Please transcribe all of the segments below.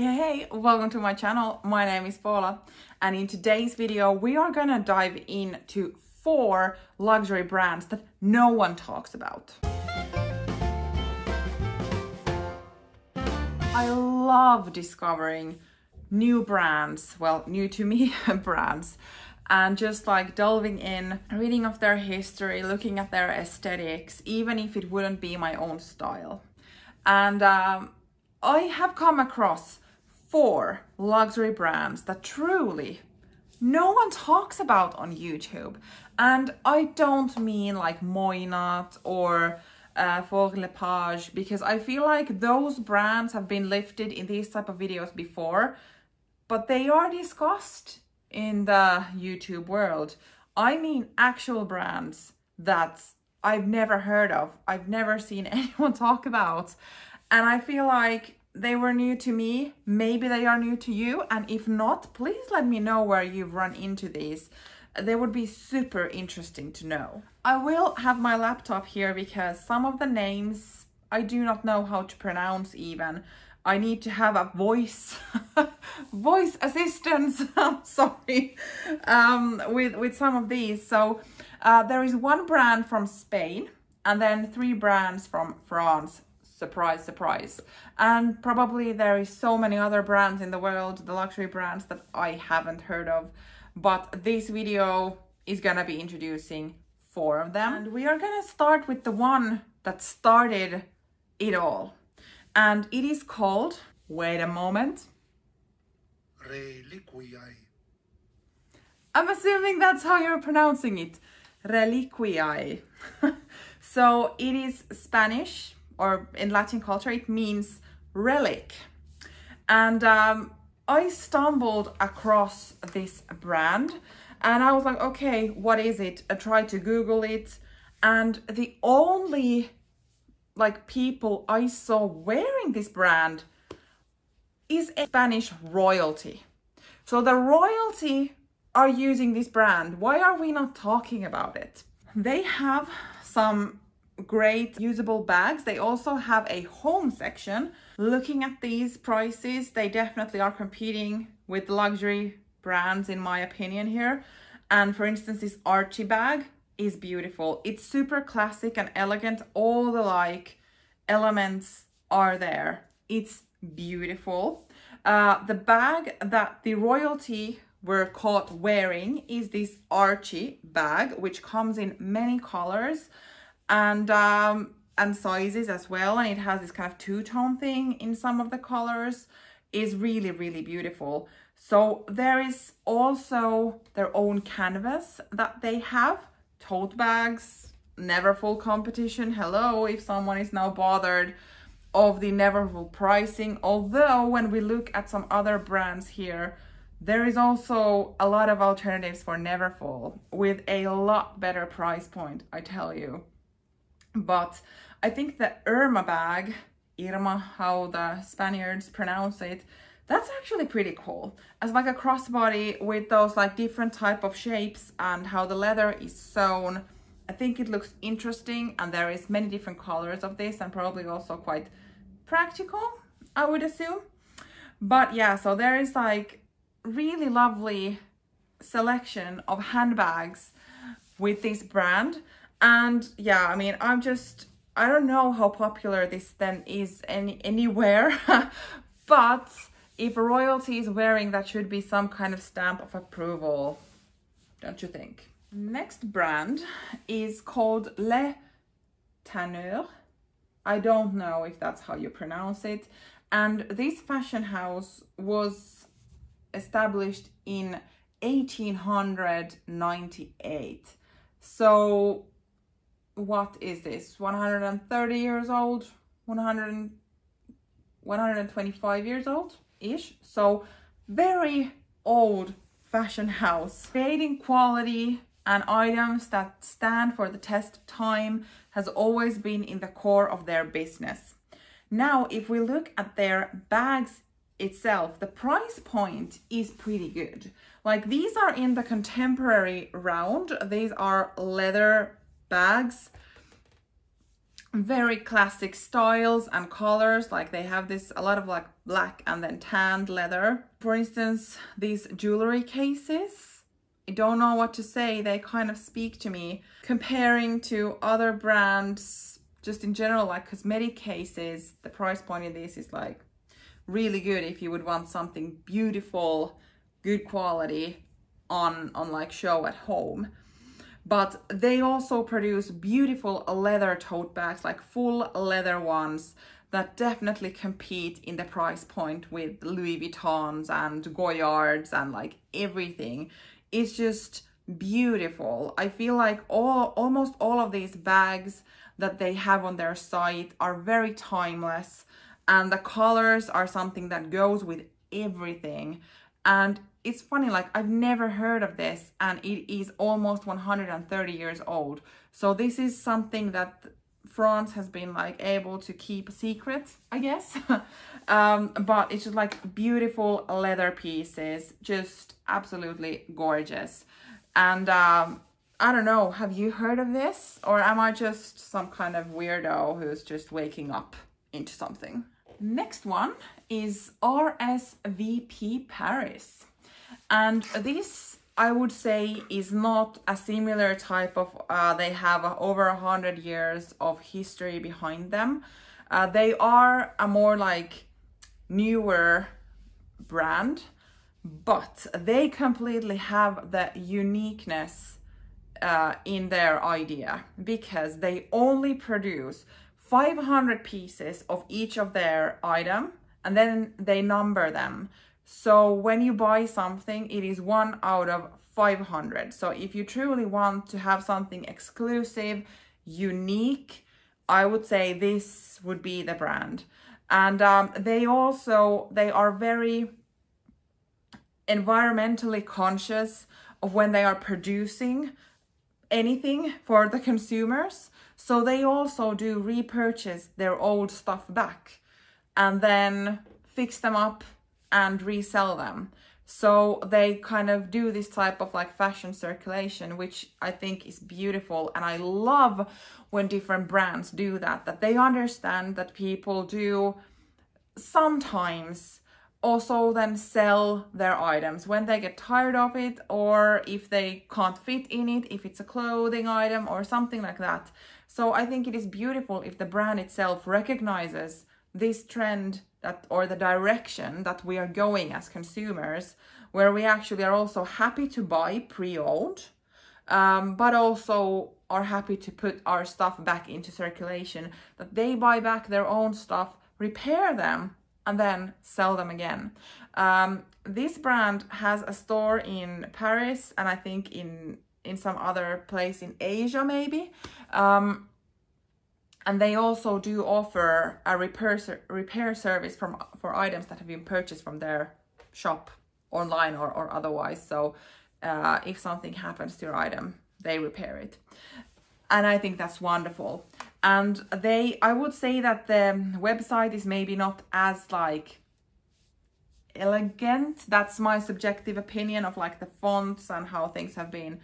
Hey, welcome to my channel. My name is Poola, and in today's video we are gonna dive into 4 luxury brands that no one talks about. I love discovering new brands, well, new to me brands, and just like delving in, reading of their history, looking at their aesthetics, even if it wouldn't be my own style. And I have come across 4 luxury brands that truly no one talks about on YouTube. And I don't mean like Moynat or Fauré Lepage, because I feel like those brands have been lifted in these type of videos before, but they are discussed in the YouTube world. I mean actual brands that I've never heard of, I've never seen anyone talk about. And I feel like they were new to me, maybe they are new to you, and if not, please let me know where you've run into these. They would be super interesting to know. I will have my laptop here because some of the names I do not know how to pronounce even. I need to have a voice assistance, I'm sorry, with some of these. So there is one brand from Spain and then 3 brands from France. Surprise, surprise. And probably there is so many other brands in the world, the luxury brands that I haven't heard of, but this video is gonna be introducing 4 of them. And we are gonna start with the one that started it all. And it is called, wait a moment, Reliquiae. I'm assuming that's how you're pronouncing it. Reliquiae. So it is Spanish, or in Latin culture, it means relic. And I stumbled across this brand and I was like, okay, what is it? I tried to Google it, and the only like people I saw wearing this brand is a Spanish royalty. So the royalty are using this brand. Why are we not talking about it? They have some great usable bags. They also have a home section. Looking at these prices, they definitely are competing with luxury brands in my opinion here. And for instance, this Archie bag is beautiful. It's super classic and elegant. All the like elements are there. It's beautiful. The bag that the royalty were caught wearing is this Archie bag, which comes in many colors and sizes as well, and it has this kind of two-tone thing in some of the colors. Is really, really beautiful. So there is also their own canvas that they have, tote bags, never full competition. Hello, if someone is now bothered of the never full pricing, although when we look at some other brands here, there is also a lot of alternatives for never full with a lot better price point, I tell you. But I think the Irma bag, Irma, how the Spaniards pronounce it, that's actually pretty cool. As like a crossbody with those like different type of shapes and how the leather is sewn. I think it looks interesting, and there is many different colors of this and probably also quite practical, I would assume. But yeah, so there is like really lovely selection of handbags with this brand. And yeah, I mean, I don't know how popular this then is anywhere, but if royalty is wearing, that should be some kind of stamp of approval, don't you think? Next brand is called Le Tanneur. I don't know if that's how you pronounce it. And this fashion house was established in 1898. So what is this, 130 years old, 125 years old ish? So very old fashion house, creating quality and items that stand for the test of time has always been in the core of their business. Now if we look at their bags itself, the price point is pretty good. Like these are in the contemporary round, these are leather bags very classic styles and colors. Like they have this a lot of like black and then tanned leather. For instance, these jewelry cases, I don't know what to say, they kind of speak to me. Comparing to other brands, just in general, like cosmetic cases, the price point in this is like really good if you would want something beautiful, good quality on like show at home. But they also produce beautiful leather tote bags, like full leather ones that definitely compete in the price point with Louis Vuittons and Goyards and like everything. It's just beautiful. I feel like almost all of these bags that they have on their site are very timeless, and the colors are something that goes with everything. And it's funny, like I've never heard of this, and it is almost 130 years old. So this is something that France has been like able to keep secret, I guess. But it's just like beautiful leather pieces, just absolutely gorgeous. And I don't know, have you heard of this? Or am I just some kind of weirdo who's just waking up into something? Next one is RSVP Paris. And this, I would say, is not a similar type of, they have over 100 years of history behind them. They are a more like newer brand, but they completely have the uniqueness in their idea, because they only produce 500 pieces of each of their item, and then they number them. So when you buy something, it is 1 out of 500. So if you truly want to have something exclusive, unique, I would say this would be the brand. And they are very environmentally conscious of when they are producing anything for the consumers. So they also do repurchase their old stuff back and then fix them up and resell them. So they kind of do this type of like fashion circulation, which I think is beautiful. And I love when different brands do that, that they understand that people do sometimes also then sell their items when they get tired of it, or if they can't fit in it, if it's a clothing item or something like that. So I think it is beautiful if the brand itself recognizes this trend that, or the direction that we are going as consumers, where we actually are also happy to buy pre-owned, but also are happy to put our stuff back into circulation, that they buy back their own stuff, repair them, and then sell them again. This brand has a store in Paris, and I think in some other place in Asia maybe. And they also do offer a repair service for items that have been purchased from their shop online or otherwise. So if something happens to your item, they repair it. And I think that's wonderful. And I would say that the website is maybe not as like elegant. That's my subjective opinion of like the fonts and how things have been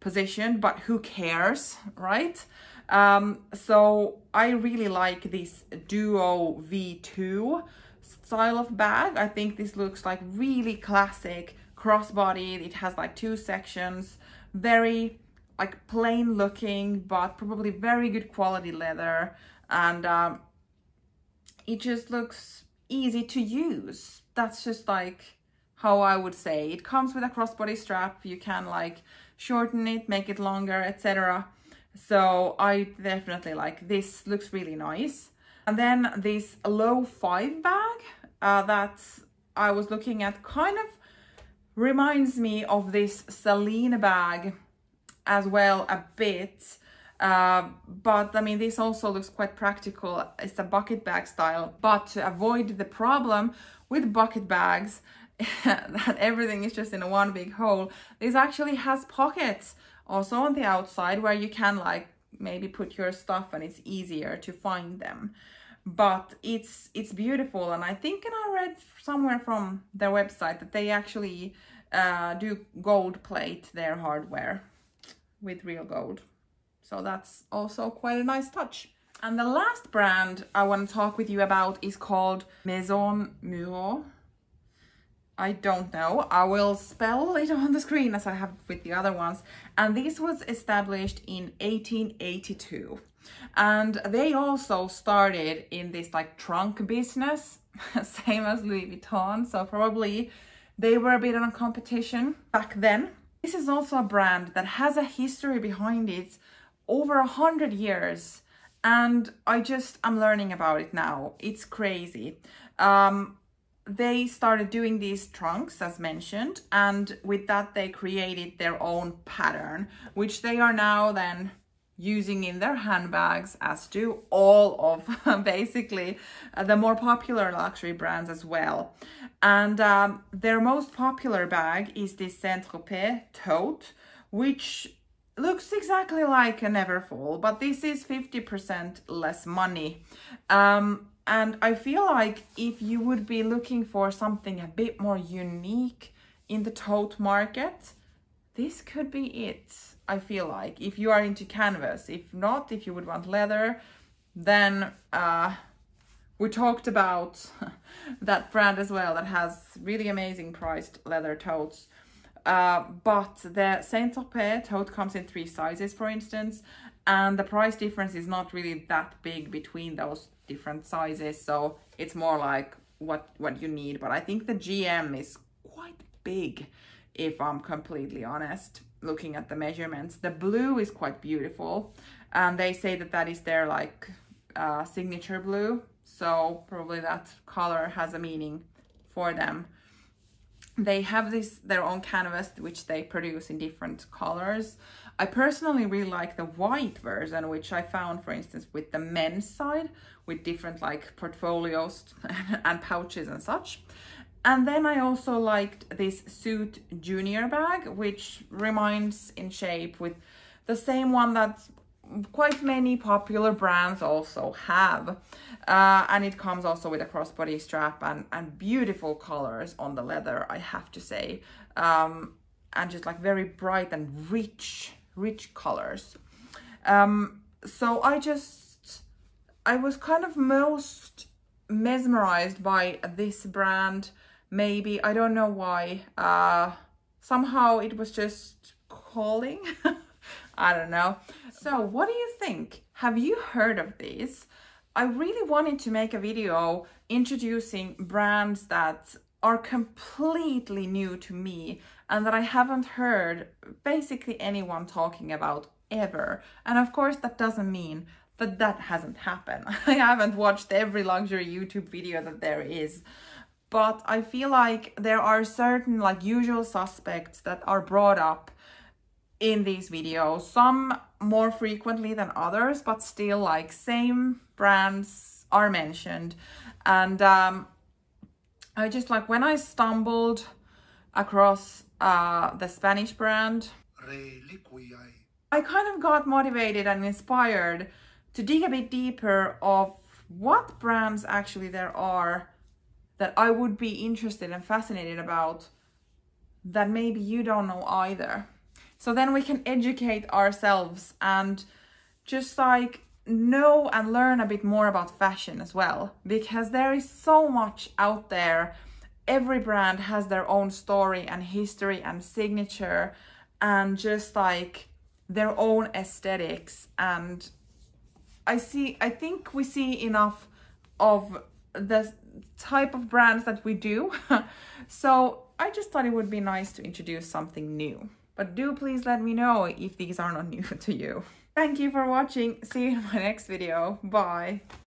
positioned, but who cares, right? So I really like this Duo V2 style of bag. I think this looks like really classic, crossbodied. It has like 2 sections, very like plain looking, but probably very good quality leather. And it just looks easy to use. That's just like how I would say. It comes with a crossbody strap. You can like shorten it, make it longer, etc. So I definitely like this, looks really nice. And then this Low 5 bag that I was looking at kind of reminds me of this Celine bag as well a bit. But I mean, this also looks quite practical. It's a bucket bag style, but to avoid the problem with bucket bags that everything is just in one big hole, this actually has pockets also on the outside where you can like maybe put your stuff, and it's easier to find them. But it's beautiful. And I think, and I read somewhere from their website that they actually do gold plate their hardware with real gold. So that's also quite a nice touch. And the last brand I want to talk with you about is called Maison Moreau. I don't know. I will spell it on the screen as I have with the other ones. And this was established in 1882. And they also started in this like trunk business, same as Louis Vuitton. So probably they were a bit on a competition back then. This is also a brand that has a history behind it, over 100 years. And I'm learning about it now. It's crazy. They started doing these trunks as mentioned, and with that they created their own pattern, which they are now then using in their handbags, as do all of basically the more popular luxury brands as well. And their most popular bag is this Saint-Tropez tote, which looks exactly like an Everfull, but this is 50% less money. And I feel like if you would be looking for something a bit more unique in the tote market, this could be it, I feel like, if you are into canvas. If not, if you would want leather, then we talked about that brand as well that has really amazing priced leather totes. But the Saint-Tropez tote comes in 3 sizes, for instance, and the price difference is not really that big between those different sizes, so it's more like what you need. But I think the GM is quite big, if I'm completely honest, looking at the measurements. The blue is quite beautiful, and they say that that is their like signature blue, so probably that color has a meaning for them. They have their own canvas, which they produce in different colors. I personally really like the white version, which I found, for instance, with the men's side, with different like portfolios and pouches and such. And then I also liked this Saint Junien bag, which reminds in shape with the same one that quite many popular brands also have. And it comes also with a crossbody strap and beautiful colors on the leather, I have to say. And just like very bright and rich colors. So I was kind of most mesmerized by this brand, maybe, I don't know why. Somehow it was just calling. I don't know. So what do you think? Have you heard of these? I really wanted to make a video introducing brands that are completely new to me and that I haven't heard basically anyone talking about ever. And of course that doesn't mean that that hasn't happened. I haven't watched every luxury YouTube video that there is. But I feel like there are certain like usual suspects that are brought up in these videos, some more frequently than others, but still like same brands are mentioned. And I just like when I stumbled across the Spanish brand Reliquiae, I kind of got motivated and inspired to dig a bit deeper of what brands actually there are that I would be interested and fascinated about that maybe you don't know either. So then we can educate ourselves and just like know and learn a bit more about fashion as well, because there is so much out there. Every brand has their own story and history and signature and just like their own aesthetics. And I think we see enough of the type of brands that we do. So I just thought it would be nice to introduce something new. But do please let me know if these are not new to you. Thank you for watching. See you in my next video. Bye.